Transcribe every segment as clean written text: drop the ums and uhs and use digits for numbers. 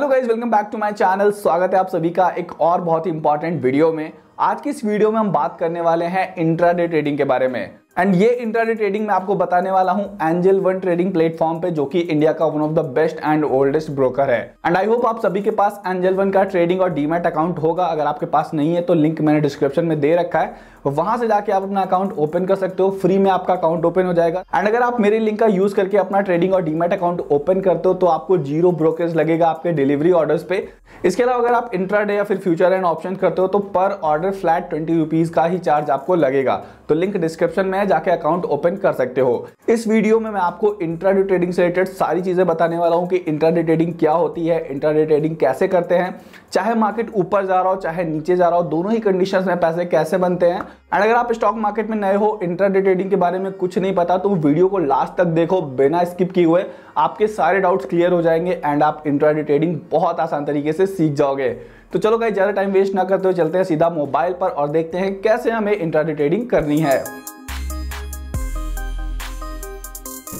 Hello guys, welcome back to my channel. स्वागत है आप सभी का एक और बहुत ही इंपॉर्टेंट वीडियो में। आज की इस वीडियो में हम बात करने वाले हैं इंट्राडे ट्रेडिंग के बारे में। एंड ये इंट्राडे ट्रेडिंग मैं आपको बताने वाला हूँ एंजल वन ट्रेडिंग प्लेटफॉर्म पे, जो कि इंडिया का one of the best and oldest broker है। एंड आई होप आप सभी के पास एंजल वन का ट्रेडिंग और डीमैट अकाउंट होगा। अगर आपके पास नहीं है तो लिंक मैंने डिस्क्रिप्शन में दे रखा है, वहां से जाके आप अपना अकाउंट ओपन कर सकते हो। फ्री में आपका अकाउंट ओपन हो जाएगा। एंड अगर आप मेरे लिंक का यूज करके अपना ट्रेडिंग और डीमैट अकाउंट ओपन करते हो तो आपको 0 ब्रोकरेज लगेगा आपके डिलीवरी ऑर्डर्स पे। इसके अलावा अगर आप इंट्राडे या फिर फ्यूचर एंड ऑप्शन करते हो तो पर ऑर्डर फ्लैट 20 रुपीज का ही चार्ज आपको लगेगा। तो लिंक डिस्क्रिप्शन में जाके अकाउंट ओपन कर सकते हो। इस वीडियो में मैं आपको इंट्राडे ट्रेडिंग से रिलेटेड सारी चीजें बताने वाला हूं कि इंट्राडे ट्रेडिंग क्या होती है, इंट्राडे ट्रेडिंग कैसे करते हैं, चाहे मार्केट ऊपर जा रहा हो चाहे नीचे जा रहा हो, दोनों ही कंडीशंस में पैसे कैसे बनते हैं। एंड अगर आप स्टॉक मार्केट में नए हो, इंट्राडे ट्रेडिंग के बारे में कुछ नहीं पता, तो वीडियो को लास्ट तक देखो बिना स्किप किए हुए। आपके सारे डाउट्स क्लियर हो जाएंगे एंड आप इंट्राडे ट्रेडिंग बहुत आसान तरीके से सीख जाओगे। तो चलो गाइस, ज्यादा टाइम वेस्ट ना करते हुए चलते हैं सीधा मोबाइल पर और देखते हैं कैसे हमें इंट्राडे ट्रेडिंग करनी है।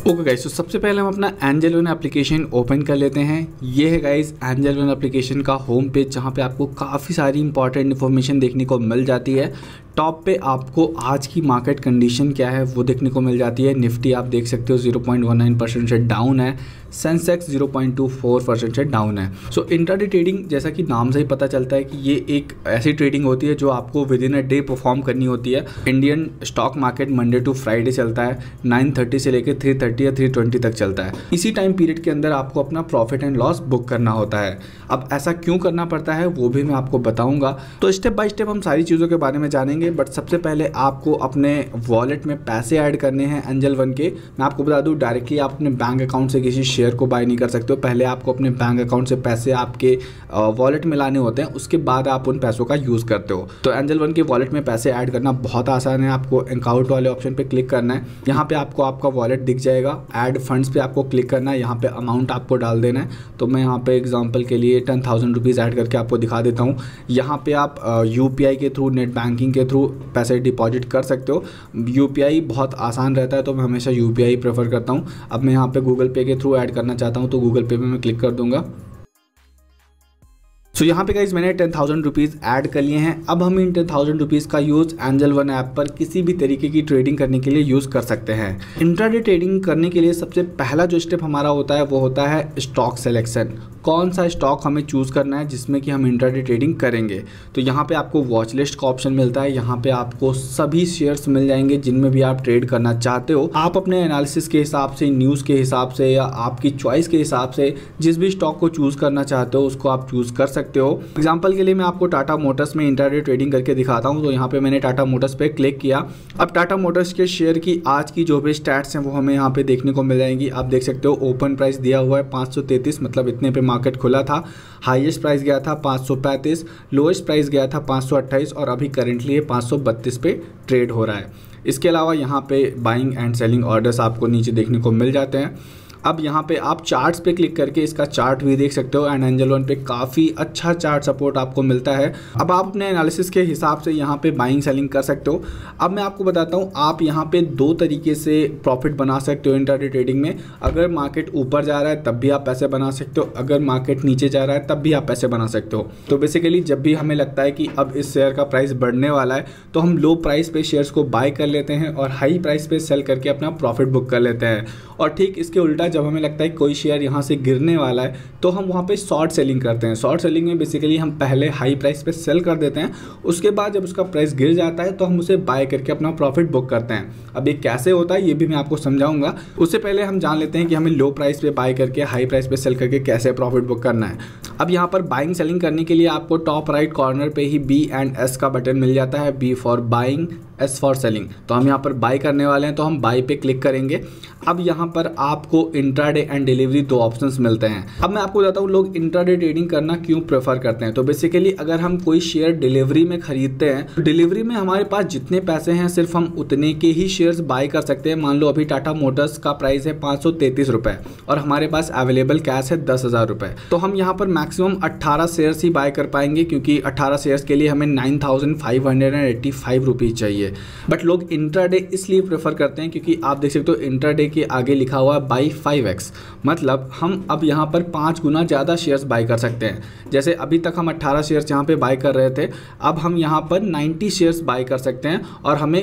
ओके गाइस, तो सबसे पहले हम अपना एंजल वन एप्लीकेशन ओपन कर लेते हैं। ये है गाइस एंजल वन एप्लीकेशन का होम पेज, जहाँ पे आपको काफ़ी सारी इंपॉर्टेंट इन्फॉर्मेशन देखने को मिल जाती है। टॉप पे आपको आज की मार्केट कंडीशन क्या है वो देखने को मिल जाती है। निफ्टी आप देख सकते हो 0.19% से डाउन है, सेंसेक्स 0.24% से डाउन है। सो इंट्राडे ट्रेडिंग, जैसा कि नाम से ही पता चलता है कि ये एक ऐसी ट्रेडिंग होती है जो आपको within a day perform करनी होती है। Indian stock market Monday to Friday चलता है, 9:30 से लेकर 3:30 या 3:20 तक चलता है। इसी टाइम पीरियड के अंदर आपको अपना प्रॉफिट एंड लॉस बुक करना होता है। अब ऐसा क्यों करना पड़ता है वो भी मैं आपको बताऊँगा। तो स्टेप बाय स्टेप हम सारी चीज़ों के बारे में जानेंगे। बट सबसे पहले आपको अपने वॉलेट में पैसे ऐड करने हैं एंजल वन के। मैं आपको बता दूं, डायरेक्टली आप अपने बैंक अकाउंट से किसी शेयर को बाय नहीं कर सकते हो। पहले आपको अपने बैंक अकाउंट से पैसे आपके वॉलेट में लाने होते हैं, उसके बाद आप उन पैसों का यूज़ करते हो। तो एंजल वन के वॉलेट में पैसे ऐड करना बहुत आसान है। आपको अकाउंट वाले ऑप्शन पर क्लिक करना है, यहाँ पर आपको आपका वॉलेट दिख जाएगा। ऐड फंड्स पर आपको क्लिक करना है, यहाँ पर अमाउंट आपको डाल देना है। तो मैं यहाँ पर एग्जाम्पल के लिए 10,000 रुपीज़ ऐड करके आपको दिखा देता हूँ। यहाँ पर आप UPI के थ्रू, नेट बैंकिंग के थ्रू पैसे डिपॉजिट कर सकते हो। UPI बहुत आसान रहता है तो मैं हमेशा UPI प्रेफर करता हूँ। अब मैं यहाँ पे गूगल पे के थ्रू ऐड करना चाहता हूँ तो गूगल पे पे मैं क्लिक कर दूंगा। तो यहाँ पे गाइज मैंने 10,000 रुपीज़ ऐड कर लिए हैं। अब हम इन 10,000 रुपीज़ का यूज़ एंजल वन ऐप पर किसी भी तरीके की ट्रेडिंग करने के लिए यूज़ कर सकते हैं। इंट्राडे ट्रेडिंग करने के लिए सबसे पहला जो स्टेप हमारा होता है वो होता है स्टॉक सेलेक्शन। कौन सा स्टॉक हमें चूज़ करना है जिसमें कि हम इंट्राडे ट्रेडिंग करेंगे। तो यहाँ पर आपको वॉच लिस्ट का ऑप्शन मिलता है, यहाँ पर आपको सभी शेयर्स मिल जाएंगे जिनमें भी आप ट्रेड करना चाहते हो। आप अपने एनालिसिस के हिसाब से, न्यूज़ के हिसाब से या आपकी चॉइस के हिसाब से जिस भी स्टॉक को चूज़ करना चाहते हो उसको आप चूज़ कर सकते हो। एग्जाम्पल के लिए मैं आपको टाटा मोटर्स में इंट्राडे ट्रेडिंग करके दिखाता हूं। तो यहां पे मैंने टाटा मोटर्स पे क्लिक किया। अब टाटा मोटर्स के शेयर की आज की जो भी स्टैट्स हैं वो हमें यहां पे देखने को मिल जाएंगी। आप देख सकते हो ओपन प्राइस दिया हुआ है 533, मतलब इतने पे मार्केट खुला था। हाईएस्ट प्राइस गया था 535, लोएस्ट प्राइस गया था 528 और अभी करेंटली ये 532 पे ट्रेड हो रहा है। इसके अलावा यहाँ पे बाइंग एंड सेलिंग ऑर्डर्स आपको नीचे देखने को मिल जाते हैं। अब यहाँ पे आप चार्ट्स पे क्लिक करके इसका चार्ट भी देख सकते हो। एंड एंजल वन पे काफ़ी अच्छा चार्ट सपोर्ट आपको मिलता है। अब आप अपने एनालिसिस के हिसाब से यहाँ पे बाइंग सेलिंग कर सकते हो। अब मैं आपको बताता हूँ, आप यहाँ पे दो तरीके से प्रॉफिट बना सकते हो इंट्राडे ट्रेडिंग में। अगर मार्केट ऊपर जा रहा है तब भी आप पैसे बना सकते हो, अगर मार्केट नीचे जा रहा है तब भी आप पैसे बना सकते हो। तो बेसिकली जब भी हमें लगता है कि अब इस शेयर का प्राइस बढ़ने वाला है तो हम लो प्राइस पे शेयर्स को बाय कर लेते हैं और हाई प्राइस पे सेल करके अपना प्रॉफिट बुक कर लेते हैं। और ठीक इसके उल्टा जब हमें लगता है कोई शेयर यहाँ से गिरने वाला है तो हम वहाँ पे शॉर्ट सेलिंग करते हैं। शॉर्ट सेलिंग में बेसिकली हम पहले हाई प्राइस पे सेल कर देते हैं, उसके बाद जब उसका प्राइस गिर जाता है तो हम उसे बाय करके अपना प्रॉफिट बुक करते हैं। अब ये कैसे होता है ये भी मैं आपको समझाऊंगा। उससे पहले हम जान लेते हैं कि हमें लो प्राइस पे बाय करके हाई प्राइस पे सेल करके कैसे प्रॉफिट बुक करना है। अब यहाँ पर बाइंग सेलिंग करने के लिए आपको टॉप राइट कॉर्नर पे ही B एंड S का बटन मिल जाता है। B for buying, S for selling. तो हम यहाँ पर बाय करने वाले हैं तो हम बाय पे क्लिक करेंगे। अब यहाँ पर आपको इंट्राडे एंड डिलीवरी दो ऑप्शंस मिलते हैं। अब मैं आपको बताता हूँ लोग इंट्राडे ट्रेडिंग करना क्यों प्रेफर करते हैं। तो बेसिकली अगर हम कोई शेयर डिलीवरी में खरीदते हैं तो डिलीवरी में हमारे पास जितने पैसे हैं सिर्फ हम उतने के ही शेयर्स बाय कर सकते हैं। मान लो अभी टाटा मोटर्स का प्राइस है 533 रुपये और हमारे पास अवेलेबल कैश है 10,000 रुपये, तो हम यहाँ पर मैक्सिमम 18 शेयर्स ही बाय कर पाएंगे, क्योंकि 18 शेयर्स के लिए हमें 9,585 रुपीज़ चाहिए। से। बट लोग इंट्राडे इसलिए प्रेफर करते हैं क्योंकि आप देख सकते हो इंट्राडे के आगे लिखा हुआ है बाई 5x, मतलब हम अब यहाँ पर 5 गुना ज़्यादा शेयर्स बाई कर सकते हैं। जैसे अभी तक हम 18 शेयर्स यहाँ पर बाई कर रहे थे, अब हम यहाँ पर 90 शेयर्स बाई कर सकते हैं और हमें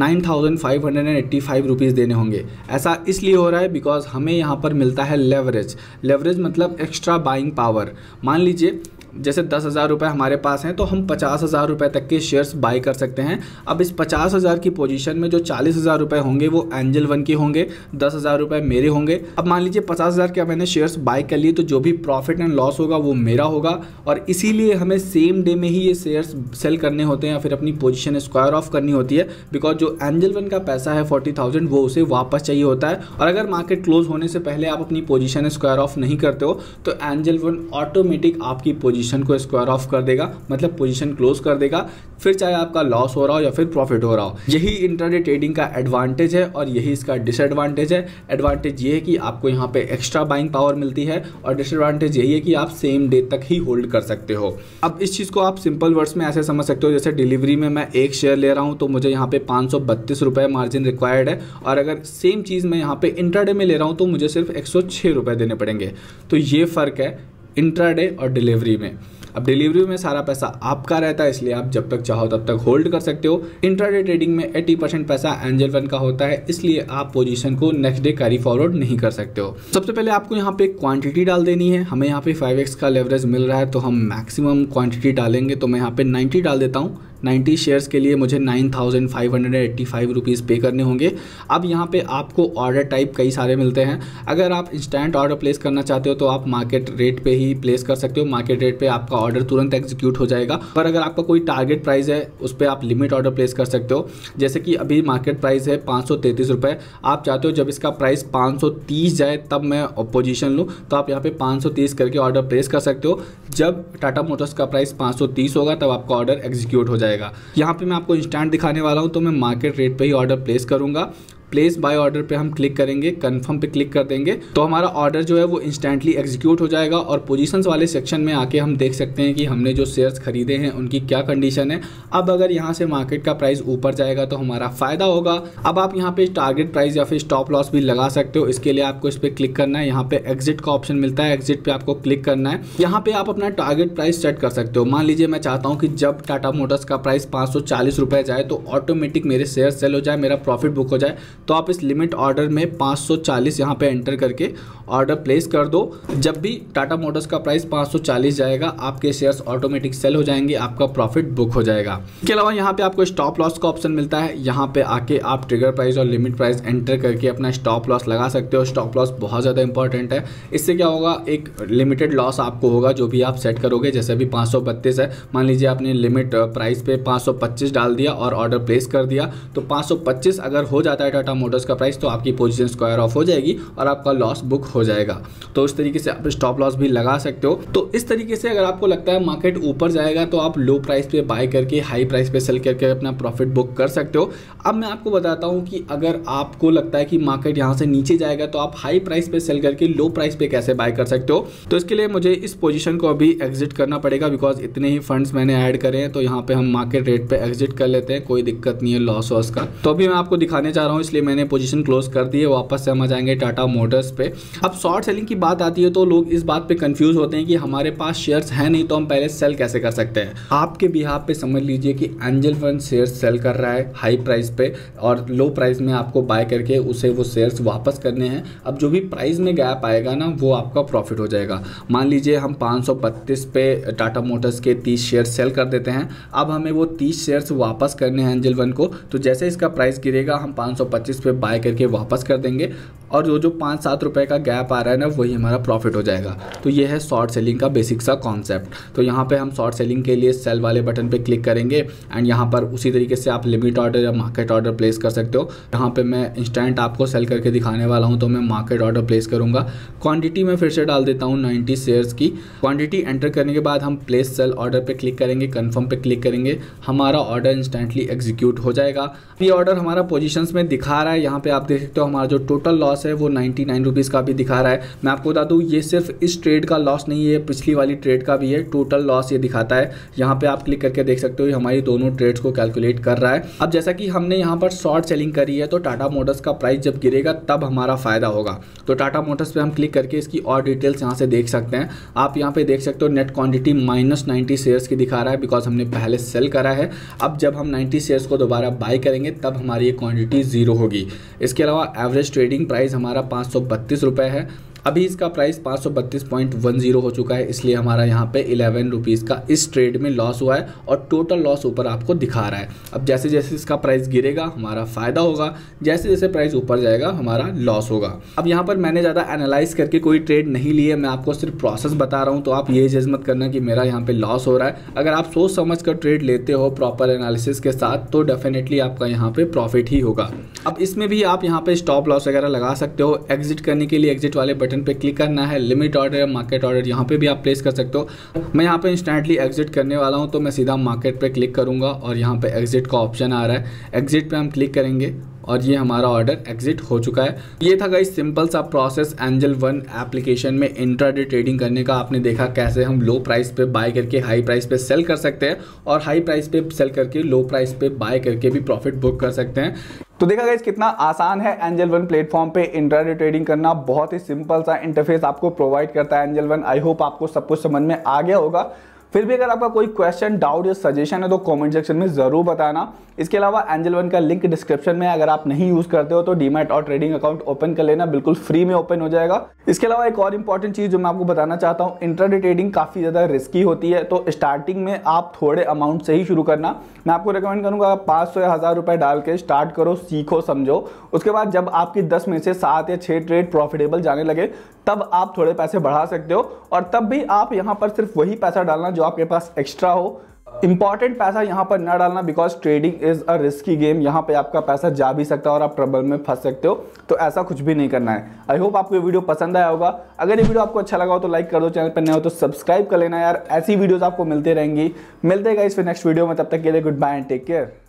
9,585 रुपीज़ देने होंगे। ऐसा इसलिए हो रहा है बिकॉज हमें यहाँ पर मिलता है लेवरेज। लेवरेज मतलब एक्स्ट्रा बाइंग पावर। मान लीजिए जैसे 10,000 रुपये हमारे पास हैं तो हम 50,000 रुपये तक के शेयर्स बाई कर सकते हैं। अब इस 50,000 की पोजीशन में जो 40,000 रुपये होंगे वो एंजल वन के होंगे, 10,000 रुपये मेरे होंगे। अब मान लीजिए 50,000 के मैंने शेयर्स बाई कर लिए तो जो भी प्रॉफिट एंड लॉस होगा वो मेरा होगा, और इसीलिए हमें सेम डे में ही ये शेयर्स सेल करने होते हैं या फिर अपनी पोजिशन स्क्वायर ऑफ करनी होती है, बिकॉज जो एंजल वन का पैसा है 40,000 वो उसे वापस चाहिए होता है। और अगर मार्केट क्लोज होने से पहले आप अपनी पोजिशन स्क्वायर ऑफ नहीं करते हो तो एंजल वन ऑटोमेटिक आपकी पोजीशन को स्क्वायर ऑफ कर देगा, मतलब पोजीशन क्लोज कर देगा, फिर चाहे आपका लॉस हो रहा हो या फिर प्रॉफिट हो रहा हो। यही इंट्राडे ट्रेडिंग का एडवांटेज है और यही इसका डिसएडवांटेज है। एडवांटेज ये है कि आपको यहाँ पे एक्स्ट्रा बाइंग पावर मिलती है और डिसएडवांटेज यही है कि आप सेम डे तक ही होल्ड कर सकते हो। अब इस चीज़ को आप सिंपल वर्ड्स में ऐसे समझ सकते हो, जैसे डिलीवरी में मैं एक शेयर ले रहा हूँ तो मुझे यहाँ पे 532 रुपये मार्जिन रिक्वायर्ड है, और अगर सेम चीज़ मैं यहाँ पे इंट्राडे में ले रहा हूँ तो मुझे सिर्फ 106 रुपये देने पड़ेंगे। तो ये फ़र्क है इंट्राडे और डिलीवरी में। अब डिलीवरी में सारा पैसा आपका रहता है, इसलिए आप जब तक चाहो तब तक होल्ड कर सकते हो। इंट्राडे ट्रेडिंग में 80% पैसा एंजल वन का होता है, इसलिए आप पोजीशन को नेक्स्ट डे कैरी फॉरवर्ड नहीं कर सकते हो। सबसे पहले आपको यहाँ पे क्वांटिटी डाल देनी है। हमें यहाँ पे 5x का लेवरेज मिल रहा है तो हम मैक्सिमम क्वान्टिटी डालेंगे, तो मैं यहाँ पे 90 डाल देता हूँ। 90 शेयर्स के लिए मुझे 9,585 रुपीज़ पे करने होंगे। अब यहाँ पे आपको ऑर्डर टाइप कई सारे मिलते हैं। अगर आप इंस्टेंट ऑर्डर प्लेस करना चाहते हो तो आप मार्केट रेट पे ही प्लेस कर सकते हो, मार्केट रेट पे आपका ऑर्डर तुरंत एग्जीक्यूट हो जाएगा। पर अगर आपका कोई टारगेट प्राइस है उस पर आप लिमिट ऑर्डर प्लेस कर सकते हो। जैसे कि अभी मार्केट प्राइस है 533 रुपये, आप चाहते हो जब इसका प्राइस 530 जाए तब मैं पोजीशन लूँ, तो आप यहाँ पर 530 करके ऑर्डर प्लेस कर सकते हो। जब टाटा मोटर्स का प्राइस 530 होगा तब आपका ऑर्डर एग्जीक्यूट हो जाएगा। यहाँ पे मैं आपको इंस्टेंट दिखाने वाला हूँ तो मैं मार्केट रेट पे ही ऑर्डर प्लेस करूंगा। प्लेस बाय ऑर्डर पे हम क्लिक करेंगे, कन्फर्म पे क्लिक कर देंगे तो हमारा ऑर्डर जो है वो इंस्टेंटली एग्जीक्यूट हो जाएगा। और पोजीशंस वाले सेक्शन में आके हम देख सकते हैं कि हमने जो शेयर्स खरीदे हैं उनकी क्या कंडीशन है। अब अगर यहाँ से मार्केट का प्राइस ऊपर जाएगा तो हमारा फ़ायदा होगा। अब आप यहाँ पे टारगेट प्राइस या फिर स्टॉप लॉस भी लगा सकते हो। इसके लिए आपको इस पर क्लिक करना है, यहाँ पे एग्जिट का ऑप्शन मिलता है, एग्जिट पे आपको क्लिक करना है। यहाँ पे आप अपना टारगेट प्राइस सेट कर सकते हो। मान लीजिए मैं चाहता हूँ कि जब टाटा मोटर्स का प्राइस 540 रुपये जाए तो ऑटोमेटिक मेरे शेयर सेल हो जाए, मेरा प्रॉफिट बुक हो जाए, तो आप इस लिमिट ऑर्डर में 540 यहाँ पे एंटर करके ऑर्डर प्लेस कर दो। जब भी टाटा मोटर्स का प्राइस 540 जाएगा आपके शेयर्स ऑटोमेटिक सेल हो जाएंगे, आपका प्रॉफिट बुक हो जाएगा। इसके अलावा यहाँ पे आपको स्टॉप लॉस का ऑप्शन मिलता है, यहाँ पे आके आप ट्रिगर प्राइस और लिमिट प्राइस एंटर करके अपना स्टॉप लॉस लगा सकते हो। स्टॉप लॉस बहुत ज़्यादा इंपॉर्टेंट है, इससे क्या होगा, एक लिमिटेड लॉस आपको होगा जो भी आप सेट करोगे। जैसे अभी 532 है, मान लीजिए आपने लिमिट प्राइस पे 525 डाल दिया और ऑर्डर प्लेस कर दिया तो 525 अगर हो जाता है टाटा मोटर्स का प्राइस तो आपकी पोजीशन स्क्वायर ऑफ हो जाएगी और आपका लॉस बुक हो जाएगा। तो इस तरीके से आप स्टॉप लॉस भी लगा सकते हो। तो इस तरीके से अगर आपको लगता है मार्केट ऊपर जाएगा तो आप लो प्राइस पे बाय करके हाई प्राइस पे सेल करके अपना प्रॉफिट बुक कर सकते हो। अब मैं आपको बताता हूं कि अगर आपको लगता है कि मार्केट यहाँ से नीचे जाएगा तो आप हाई प्राइस पे सेल करके लो प्राइस पे कैसे बाय कर सकते हो। तो इसके लिए मुझे इस पोजीशन को अभी एग्जिट करना पड़ेगा बिकॉज इतने ही फंड्स मैंने ऐड करे हैं। तो यहाँ पे हम मार्केट रेट पे एग्जिट कर लेते हैं, कोई दिक्कत नहीं है लॉस वॉस का। तो अभी मैं आपको दिखाने चाह रहा हूँ, इसलिए मैंने पोजीशन क्लोज कर दी है। वापस से हम आ जाएंगे टाटा मोटर्स पे। अब शॉर्ट सेलिंग की बात आती है तो लोग इस बात पे कंफ्यूज होते हैं कि हमारे पास शेयर्स हैं नहीं तो हम पहले सेल कैसे कर सकते हैं। आपके बिहाफ पे समझ लीजिए कि एंजल फंड शेयर्स सेल कर रहा है हाई प्राइस पे और लो प्राइस में आपको बाय करके उसे वो शेयर्स वापस करने हैं। अब जो भी प्राइस में गैप आएगा ना वो आपका प्रॉफिट हो जाएगा। मान लीजिए हम 532 पे टाटा मोटर्स के 30 शेयर सेल कर देते हैं। अब हमें वो 30 शेयर्स वापस करने हैं एंजल वन को, तो जैसे इसका प्राइस गिरेगा हम 525 पे बाय करके वापस कर देंगे और जो 5-7 रुपये का गैप आ रहा है ना वही हमारा प्रॉफिट हो जाएगा। तो ये है शॉर्ट सेलिंग का बेसिक सा कॉन्सेप्ट। तो यहाँ पे हम शॉर्ट सेलिंग के लिए सेल वाले बटन पे क्लिक करेंगे एंड यहाँ पर उसी तरीके से आप लिमिट ऑर्डर या मार्केट ऑर्डर प्लेस कर सकते हो। यहाँ पे मैं इंस्टेंट आपको सेल करके दिखाने वाला हूँ तो मैं मार्केट ऑर्डर प्लेस करूँगा। क्वान्टिटी में फिर से डाल देता हूँ 90 शेयर्स की। क्वान्टिटी एंटर करने के बाद हम प्लेस सेल ऑर्डर पर क्लिक करेंगे, कन्फर्म पर क्लिक करेंगे, हमारा ऑर्डर इंस्टेंटली एग्जीक्यूट हो जाएगा। ये ऑर्डर हमारा पोजिशन में दिखा दिखा रहा है। यहाँ पे आप देख सकते हो हमारा जो टोटल लॉस है वो 99 रुपीज़ का भी दिखा रहा है। मैं आपको बता दूँ ये सिर्फ इस ट्रेड का लॉस नहीं है, पिछली वाली ट्रेड का भी है, टोटल लॉस ये दिखाता है। यहाँ पे आप क्लिक करके देख सकते हो हमारी दोनों ट्रेड्स को कैलकुलेट कर रहा है। अब जैसा कि हमने यहाँ पर शॉर्ट सेलिंग करी है तो टाटा मोटर्स का प्राइस जब गिरेगा तब हमारा फायदा होगा। तो टाटा मोटर्स पे हम क्लिक करके इसकी और डिटेल्स यहाँ से देख सकते हैं। आप यहाँ पे देख सकते हो नेट क्वांटिटी -90 शेयर्स की दिखा रहा है बिकॉज हमने पहले सेल करा है। अब जब हम 90 शेयर्स को दोबारा बाय करेंगे तब हमारी ये क्वांटिटी जीरो होगी। इसके अलावा एवरेज ट्रेडिंग प्राइस हमारा 532 रुपये है, अभी इसका प्राइस 532.10 हो चुका है, इसलिए हमारा यहाँ पे 11 रुपीज़ का इस ट्रेड में लॉस हुआ है और टोटल लॉस ऊपर आपको दिखा रहा है। अब जैसे जैसे इसका प्राइस गिरेगा हमारा फ़ायदा होगा, जैसे जैसे प्राइस ऊपर जाएगा हमारा लॉस होगा। अब यहाँ पर मैंने ज़्यादा एनालाइज करके कोई ट्रेड नहीं लिए, मैं आपको सिर्फ प्रोसेस बता रहा हूँ, तो आप ये जज मत करना कि मेरा यहाँ पर लॉस हो रहा है। अगर आप सोच समझ कर ट्रेड लेते हो प्रॉपर एनालिसिस के साथ तो डेफिनेटली आपका यहाँ पर प्रॉफिट ही होगा। अब इसमें भी आप यहाँ पर स्टॉप लॉस वगैरह लगा सकते हो। एग्जिट करने के लिए एग्जिट वाले बटन पे क्लिक करना है। लिमिट ऑर्डर, मार्केट ऑर्डर यहाँ पे भी आप प्लेस कर सकते हो। मैं यहाँ पे इंस्टेंटली एग्जिट करने वाला हूँ तो मैं सीधा मार्केट पे क्लिक करूँगा और यहाँ पे एग्जिट का ऑप्शन आ रहा है, एग्जिट पे हम क्लिक करेंगे और ये हमारा ऑर्डर एग्जिट हो चुका है। ये था गाइस सिंपल सा प्रोसेस एंजल वन एप्लीकेशन में इंट्राडे ट्रेडिंग करने का। आपने देखा कैसे हम लो प्राइस पे बाय करके हाई प्राइस पे सेल कर सकते हैं और हाई प्राइस पे सेल करके लो प्राइस पे बाय करके भी प्रॉफिट बुक कर सकते हैं। तो देखा गाइस कितना आसान है एंजल वन प्लेटफॉर्म पे इंट्राडे ट्रेडिंग करना। बहुत ही सिंपल सा इंटरफेस आपको प्रोवाइड करता है एंजल वन। आई होप आपको सब कुछ समझ में आ गया होगा। फिर भी अगर आपका कोई क्वेश्चन, डाउट या सजेशन है तो कमेंट सेक्शन में ज़रूर बताना। इसके अलावा एंजल वन का लिंक डिस्क्रिप्शन में है। अगर आप नहीं यूज़ करते हो तो डीमैट और ट्रेडिंग अकाउंट ओपन कर लेना, बिल्कुल फ्री में ओपन हो जाएगा। इसके अलावा एक और इंपॉर्टेंट चीज़ जो मैं आपको बताना चाहता हूँ, इंट्राडे ट्रेडिंग काफ़ी ज़्यादा रिस्की होती है तो स्टार्टिंग में आप थोड़े अमाउंट से ही शुरू करना। मैं आपको रिकमेंड करूँगा 500 या 1000 रुपये डाल के स्टार्ट करो, सीखो, समझो। उसके बाद जब आपकी 10 में से 7 या 6 ट्रेड प्रॉफिटेबल जाने लगे तब आप थोड़े पैसे बढ़ा सकते हो और तब भी आप यहाँ पर सिर्फ वही पैसा डालना जो आपके पास एक्स्ट्रा हो। इंपॉर्टेंट पैसा यहाँ पर ना डालना because trading is a risky game. यहाँ पे आपका पैसा जा भी सकता है और आप ट्रबल में फंस सकते हो, तो ऐसा कुछ भी नहीं करना है। आई होप आपको ये वीडियो पसंद आया होगा। अगर ये वीडियो आपको अच्छा लगा हो तो लाइक कर दो, चैनल पर नए हो तो सब्सक्राइब कर लेना यार। ऐसी वीडियोज आपको मिलते रहेंगी। मिलते हैं गाइस फिर नेक्स्ट वीडियो में, तब तक के लिए goodbye and take care.